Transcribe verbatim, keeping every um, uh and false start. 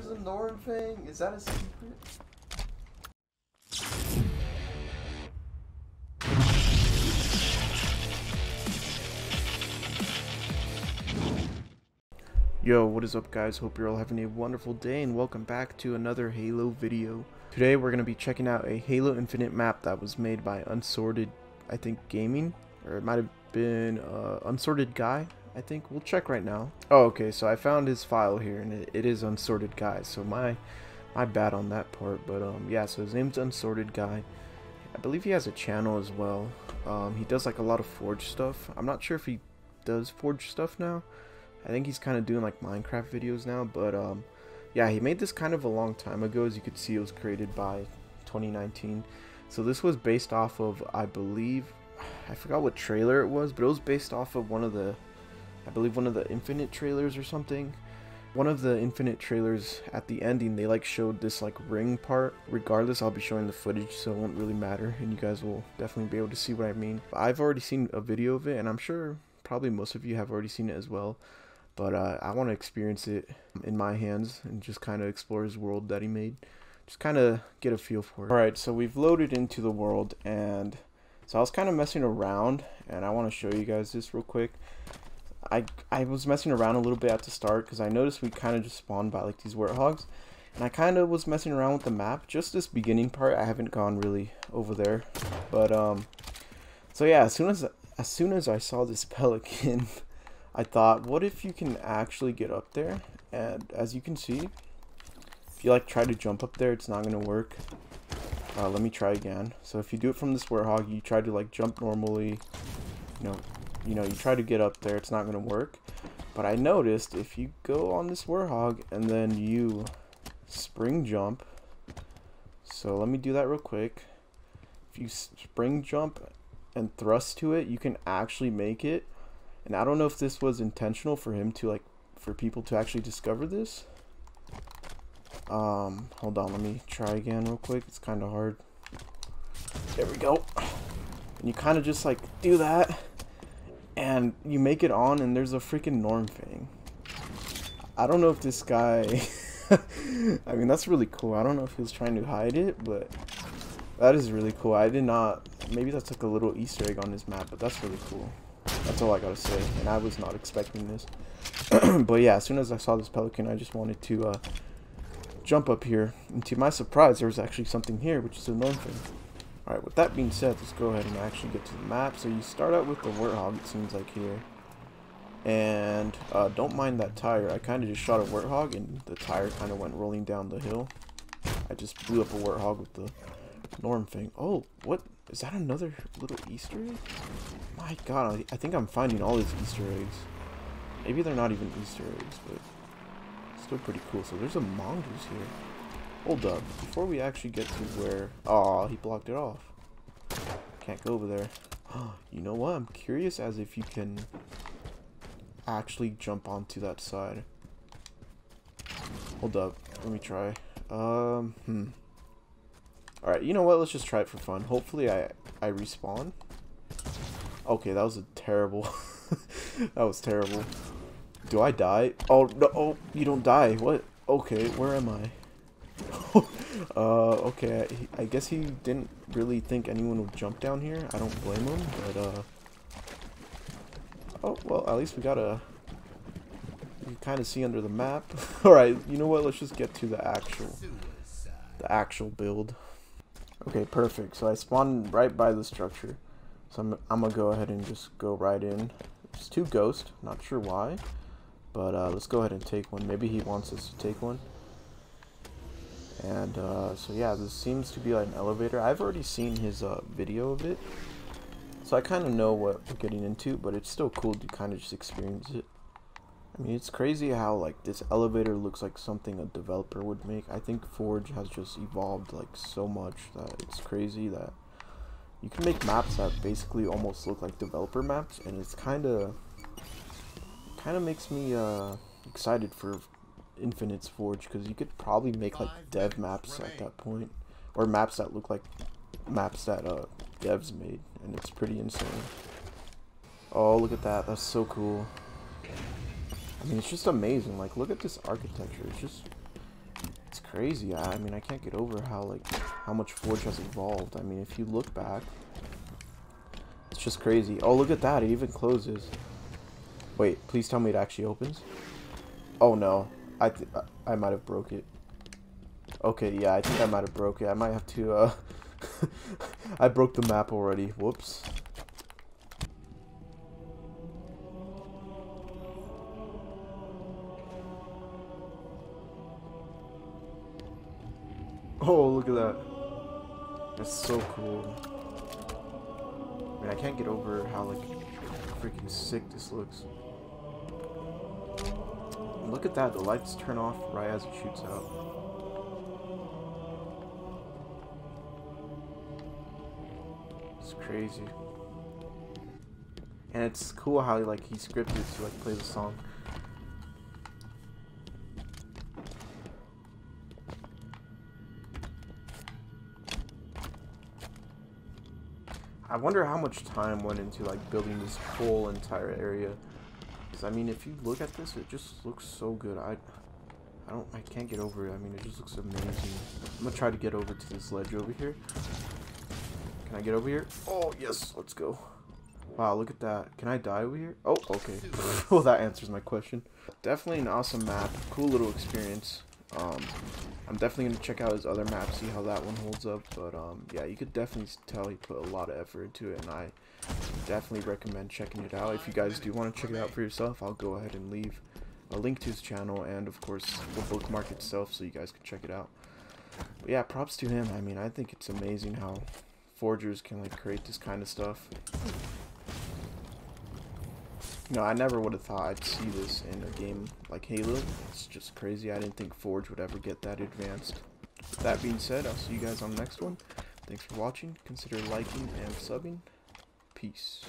there's a Norm thing? Is that a secret? Yo, what is up guys? Hope you're all having a wonderful day and welcome back to another Halo video. Today we're going to be checking out a Halo Infinite map that was made by Unsorted, I think, Gaming, or it might have been uh, Unsorted Guy, I think. We'll check right now. Oh, okay, so I found his file here and it, it is Unsorted Guy, so my my bad on that part, but um, yeah, so his name's Unsorted Guy. I believe he has a channel as well. Um, he does like a lot of Forge stuff. I'm not sure if he does Forge stuff now. I think he's kind of doing like Minecraft videos now, but um, yeah, he made this kind of a long time ago. As you could see, it was created by twenty nineteen. So this was based off of, I believe, I forgot what trailer it was, but it was based off of one of the, I believe one of the Infinite trailers or something. One of the Infinite trailers at the ending, they like showed this like ring part. Regardless, I'll be showing the footage, so it won't really matter, and you guys will definitely be able to see what I mean. I've already seen a video of it, and I'm sure probably most of you have already seen it as well. But uh, I want to experience it in my hands and just kind of explore his world that he made. Just kind of get a feel for it. Alright, so we've loaded into the world, and so I was kind of messing around, and I want to show you guys this real quick. I, I was messing around a little bit at the start because I noticed we kind of just spawned by like these warthogs. And I kind of was messing around with the map. Just this beginning part, I haven't gone really over there. But um, so yeah, as soon as, as soon as I saw this pelican... I thought, what if you can actually get up there? And as you can see, if you like try to jump up there, it's not gonna work. Uh, let me try again. So if you do it from this warthog, you try to like jump normally, you know, you know, you try to get up there, it's not gonna work. But I noticed if you go on this warthog and then you spring jump, so let me do that real quick. If you spring jump and thrust to it, you can actually make it. And I don't know if this was intentional for him to like, for people to actually discover this. Um, hold on, let me try again real quick. It's kind of hard. There we go. And you kind of just like do that, and you make it on, and there's a freaking Norm thing. I don't know if this guy. I mean, that's really cool. I don't know if he was trying to hide it, but that is really cool. I did not. Maybe that's like a little Easter egg on this map, but that's really cool. That's all I gotta say, and I was not expecting this. But yeah, as soon as I saw this pelican, I just wanted to uh, jump up here. And to my surprise, there was actually something here, which is a known thing. Alright, with that being said, let's go ahead and actually get to the map. So you start out with the warthog, it seems like, here. And uh, don't mind that tire. I kind of just shot a warthog, and the tire kind of went rolling down the hill. I just blew up a warthog with the Norm thing. Oh, what? Is that another little Easter egg? My god, I think I'm finding all these Easter eggs. Maybe they're not even Easter eggs, but still pretty cool. So there's a mongoose here. Hold up, before we actually get to where... Aw, he blocked it off. Can't go over there. You know what? I'm curious as if you can actually jump onto that side. Hold up, let me try. Um, hmm. Alright, you know what? Let's just try it for fun. Hopefully I, I respawn. Okay, that was a terrible... that was terrible. Do I die? Oh, no. Oh, you don't die. What? Okay, where am I? uh, okay, I, I guess he didn't really think anyone would jump down here. I don't blame him, but... Uh, oh, well, at least we got a... You can kind of see under the map. Alright, you know what? Let's just get to the actual... The actual build. Okay, perfect. So I spawned right by the structure. So I'm, I'm gonna go ahead and just go right in. It's two ghosts, not sure why, but uh, let's go ahead and take one. Maybe he wants us to take one. And uh, so yeah, this seems to be like an elevator. I've already seen his uh, video of it, so I kind of know what we're getting into, but it's still cool to kind of just experience it. I mean, it's crazy how like this elevator looks like something a developer would make. I think Forge has just evolved like so much that it's crazy that you can make maps that basically almost look like developer maps, and it's kind of kind of makes me uh, excited for Infinite's Forge, because you could probably make like dev maps at that point, or maps that look like maps that uh, devs made, and it's pretty insane. Oh, look at that! That's so cool. I mean, it's just amazing. Like, look at this architecture. It's just crazy. I, I mean, I can't get over how like how much Forge has evolved. I mean, if you look back, it's just crazy. Oh, look at that! It even closes. Wait, please tell me it actually opens. Oh no, I th I might have broke it. Okay, yeah, I think I might have broke it. I might have to. Uh, I broke the map already. Whoops. Oh, look at that. That's so cool. I mean, I can't get over how, like, freaking sick this looks. And look at that. The lights turn off right as it shoots out. It's crazy. And it's cool how, like, he scripted to, like, play the song. I wonder how much time went into like building this whole entire area. Cause I mean, if you look at this, it just looks so good. I, I don't, I can't get over it. I mean, it just looks amazing. I'm gonna try to get over to this ledge over here. Can I get over here? Oh yes, let's go. Wow, look at that. Can I die over here? Oh, okay. Well, that answers my question. Definitely an awesome map. Cool little experience. Um, I'm definitely going to check out his other map, see how that one holds up, but um, yeah, you could definitely tell he put a lot of effort into it, and I definitely recommend checking it out. If you guys do want to check it out for yourself, I'll go ahead and leave a link to his channel, and of course, the bookmark itself, so you guys can check it out. But yeah, props to him. I mean, I think it's amazing how forgers can like create this kind of stuff. No, I never would have thought I'd see this in a game like Halo. It's just crazy. I didn't think Forge would ever get that advanced. With that being said, I'll see you guys on the next one. Thanks for watching. Consider liking and subbing. Peace.